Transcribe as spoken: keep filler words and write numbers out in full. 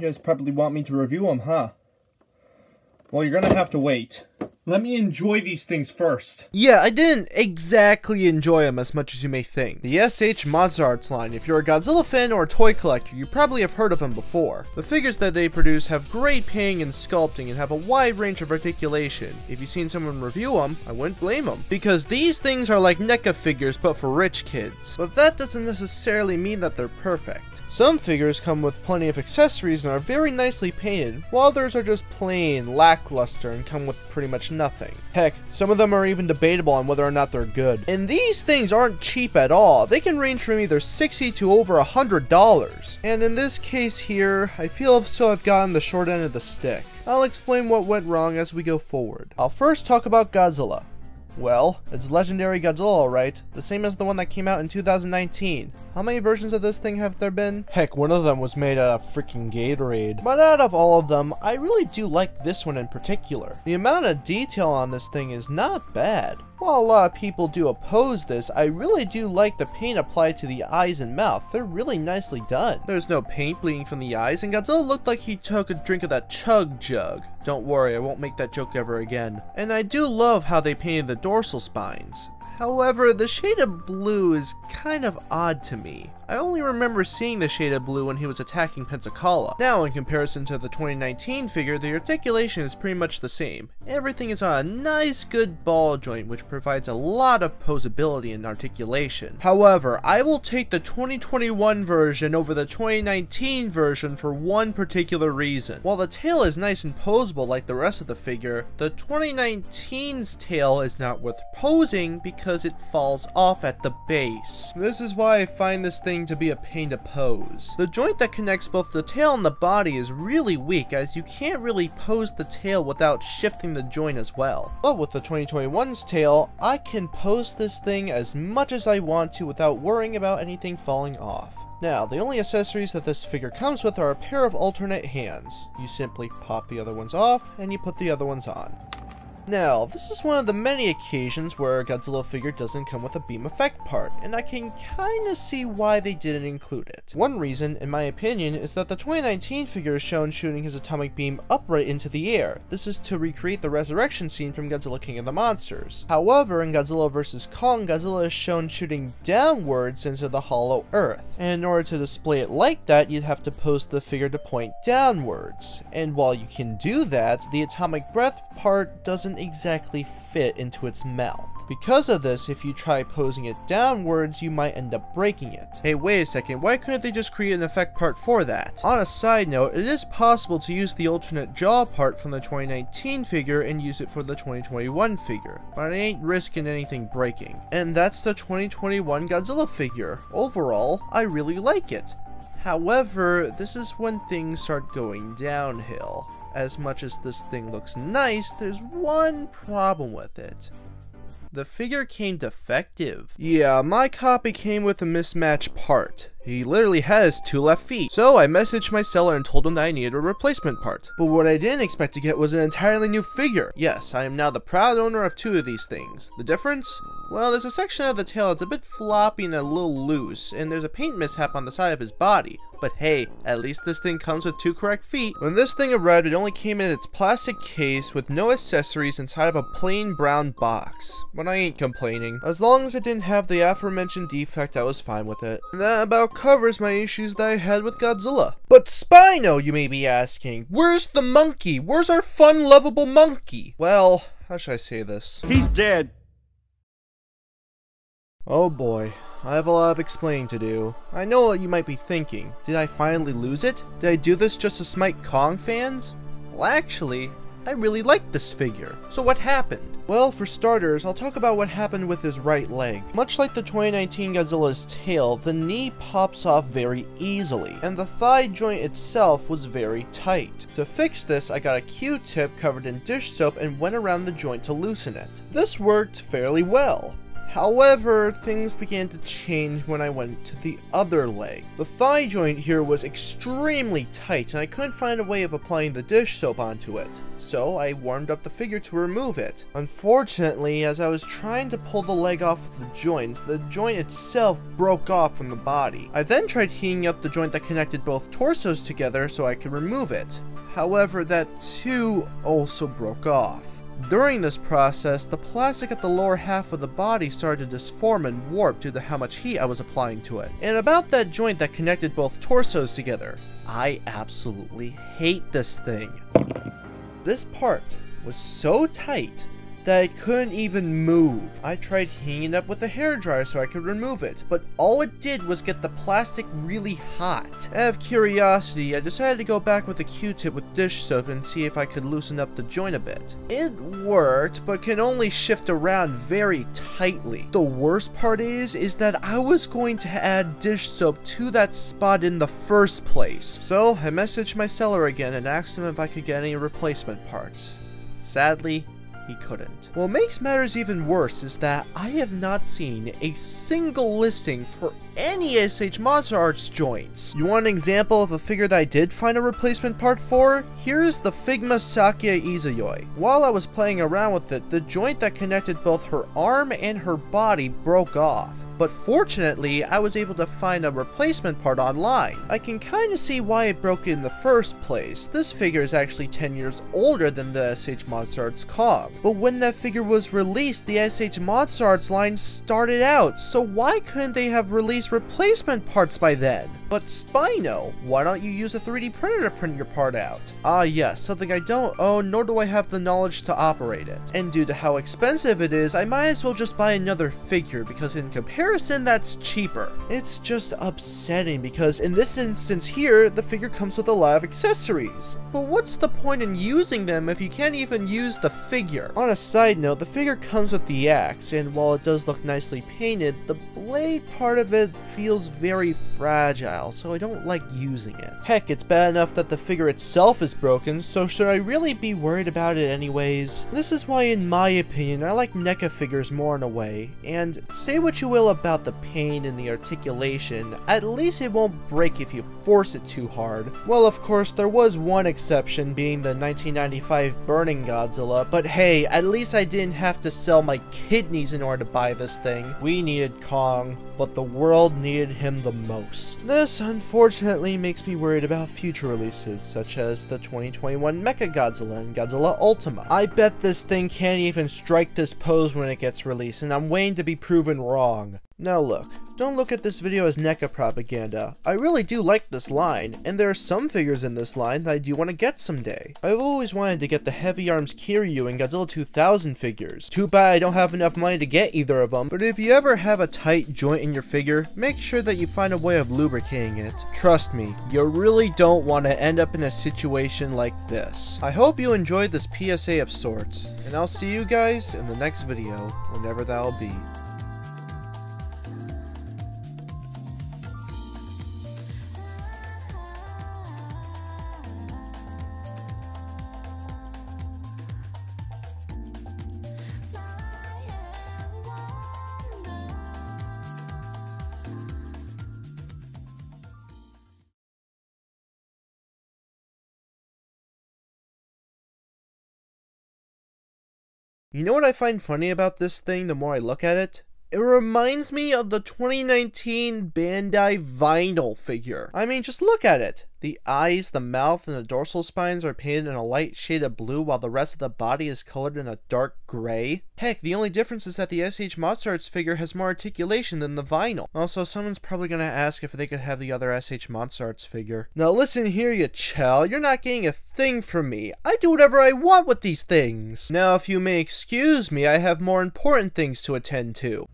You guys probably want me to review them, huh? Well, you're gonna have to wait. Let me enjoy these things first. Yeah, I didn't exactly enjoy them as much as you may think. The S H MonsterArts line, if you're a Godzilla fan or a toy collector, you probably have heard of them before. The figures that they produce have great painting and sculpting and have a wide range of articulation. If you've seen someone review them, I wouldn't blame them. Because these things are like NECA figures but for rich kids. But that doesn't necessarily mean that they're perfect. Some figures come with plenty of accessories and are very nicely painted, while others are just plain lackluster and come with pretty much nothing. Heck, some of them are even debatable on whether or not they're good. And these things aren't cheap at all. They can range from either sixty dollars to over one hundred dollars. And in this case here, I feel so I've gotten the short end of the stick. I'll explain what went wrong as we go forward. I'll first talk about Godzilla. Well, it's legendary Godzilla, alright, the same as the one that came out in two thousand nineteen. How many versions of this thing have there been? Heck, one of them was made out of freaking Gatorade. But out of all of them, I really do like this one in particular. The amount of detail on this thing is not bad. While a lot of people do oppose this, I really do like the paint applied to the eyes and mouth. They're really nicely done. There's no paint bleeding from the eyes, and Godzilla looked like he took a drink of that chug jug. Don't worry, I won't make that joke ever again. And I do love how they painted the dorsal spines. However, the shade of blue is kind of odd to me. I only remember seeing the shade of blue when he was attacking Pensacola. Now, in comparison to the twenty nineteen figure, the articulation is pretty much the same. Everything is on a nice good ball joint, which provides a lot of posability and articulation. However, I will take the twenty twenty-one version over the twenty nineteen version for one particular reason. While the tail is nice and posable like the rest of the figure, the twenty nineteen's tail is not worth posing because it falls off at the base. This is why I find this thing to be a pain to pose. The joint that connects both the tail and the body is really weak, as you can't really pose the tail without shifting the joint as well. But with the twenty twenty-one's tail, I can pose this thing as much as I want to without worrying about anything falling off. Now, the only accessories that this figure comes with are a pair of alternate hands. You simply pop the other ones off, and you put the other ones on. Now, this is one of the many occasions where a Godzilla figure doesn't come with a beam effect part, and I can kinda see why they didn't include it. One reason, in my opinion, is that the twenty nineteen figure is shown shooting his atomic beam upright into the air. This is to recreate the resurrection scene from Godzilla King of the Monsters. However, in Godzilla vs Kong, Godzilla is shown shooting downwards into the hollow earth, and in order to display it like that, you'd have to pose the figure to point downwards. And while you can do that, the atomic breath part doesn't exactly fit into its mouth. Because of this, if you try posing it downwards, you might end up breaking it. Hey, wait a second, why couldn't they just create an effect part for that? On a side note, it is possible to use the alternate jaw part from the twenty nineteen figure and use it for the twenty twenty-one figure, but I ain't risking anything breaking. And that's the twenty twenty-one Godzilla figure. Overall, I really like it. However, this is when things start going downhill. As much as this thing looks nice, there's one problem with it. The figure came defective. Yeah, my copy came with a mismatched part. He literally has two left feet. So I messaged my seller and told him that I needed a replacement part. But what I didn't expect to get was an entirely new figure. Yes, I am now the proud owner of two of these things. The difference? Well, there's a section of the tail that's a bit floppy and a little loose, and there's a paint mishap on the side of his body. But hey, at least this thing comes with two correct feet. When this thing arrived, it only came in its plastic case with no accessories inside of a plain brown box. But I ain't complaining. As long as it didn't have the aforementioned defect, I was fine with it. And that about covers my issues that I had with Godzilla. But Spino, you may be asking, where's the monkey? Where's our fun, lovable monkey? Well, how should I say this? He's dead. Oh boy. I have a lot of explaining to do. I know what you might be thinking. Did I finally lose it? Did I do this just to smite Kong fans? Well, actually, I really like this figure. So what happened? Well, for starters, I'll talk about what happened with his right leg. Much like the twenty nineteen Godzilla's tail, the knee pops off very easily, and the thigh joint itself was very tight. To fix this, I got a Q-tip covered in dish soap and went around the joint to loosen it. This worked fairly well. However, things began to change when I went to the other leg. The thigh joint here was extremely tight, and I couldn't find a way of applying the dish soap onto it. so I warmed up the figure to remove it. Unfortunately, as I was trying to pull the leg off of the joint, the joint itself broke off from the body. I then tried heating up the joint that connected both torsos together so I could remove it. However, that too also broke off. During this process, the plastic at the lower half of the body started to disform and warp due to how much heat I was applying to it. And about that joint that connected both torsos together, I absolutely hate this thing. This part was so tight that I couldn't even move. I tried heating it up with a hairdryer so I could remove it, but all it did was get the plastic really hot. Out of curiosity, I decided to go back with a Q-tip with dish soap and see if I could loosen up the joint a bit. It worked, but can only shift around very tightly. The worst part is, is that I was going to add dish soap to that spot in the first place. So I messaged my seller again and asked him if I could get any replacement parts. Sadly, he couldn't. What makes matters even worse is that I have not seen a single listing for any S H MonsterArts joints. You want an example of a figure that I did find a replacement part for? Here is the Figma Sakuya Izayoi. While I was playing around with it, the joint that connected both her arm and her body broke off. But fortunately, I was able to find a replacement part online. I can kind of see why it broke in the first place. This figure is actually ten years older than the S H MonsterArts Kong. But when that figure was released, the S H MonsterArts line started out, so why couldn't they have released replacement parts by then? But Spino, why don't you use a three D printer to print your part out? Ah yes, something I don't own, nor do I have the knowledge to operate it. And due to how expensive it is, I might as well just buy another figure, because in comparison, that's cheaper. It's just upsetting, because in this instance here, the figure comes with a lot of accessories. But what's the point in using them if you can't even use the figure? On a side note, the figure comes with the axe, and while it does look nicely painted, the blade part of it feels very fragile. So I don't like using it. Heck, it's bad enough that the figure itself is broken, so should I really be worried about it anyways? This is why, in my opinion, I like NECA figures more in a way, and say what you will about the pain and the articulation, at least it won't break if you force it too hard. Well, of course, there was one exception, being the nineteen ninety-five Burning Godzilla, but hey, at least I didn't have to sell my kidneys in order to buy this thing. We needed Kong, but the world needed him the most. This This, unfortunately, makes me worried about future releases, such as the twenty twenty-one Mechagodzilla and Godzilla Ultima. I bet this thing can't even strike this pose when it gets released, and I'm waiting to be proven wrong. Now look, don't look at this video as NECA propaganda. I really do like this line, and there are some figures in this line that I do want to get someday. I've always wanted to get the Heavy Arms Kiryu and Godzilla two thousand figures. Too bad I don't have enough money to get either of them, but if you ever have a tight joint in your figure, make sure that you find a way of lubricating it. Trust me, you really don't want to end up in a situation like this. I hope you enjoyed this P S A of sorts, and I'll see you guys in the next video, whenever that'll be. You know what I find funny about this thing the more I look at it? It reminds me of the twenty nineteen Bandai Vinyl figure. I mean, just look at it. The eyes, the mouth, and the dorsal spines are painted in a light shade of blue while the rest of the body is colored in a dark gray. Heck, the only difference is that the S H MonsterArts figure has more articulation than the Vinyl. Also, someone's probably gonna ask if they could have the other S H MonsterArts figure. Now listen here, you chell, you're not getting a thing from me. I do whatever I want with these things. Now if you may excuse me, I have more important things to attend to.